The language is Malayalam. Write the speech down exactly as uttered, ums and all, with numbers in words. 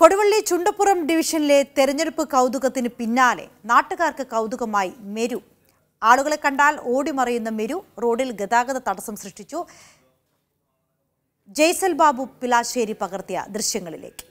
കൊടുവള്ളി ചുണ്ടപ്പുറം ഡിവിഷനിലെ തെരഞ്ഞെടുപ്പ് കൗതുകത്തിന് പിന്നാലെ നാട്ടുകാർക്ക് കൗതുകമായി മെരു. ആളുകളെ കണ്ടാൽ ഓടിമറിയുന്ന മെരു റോഡിൽ ഗതാഗത തടസ്സം സൃഷ്ടിച്ചു. ജയ്സൽ ബാബു പിലാശ്ശേരി പകർത്തിയ ദൃശ്യങ്ങളിലേക്ക്.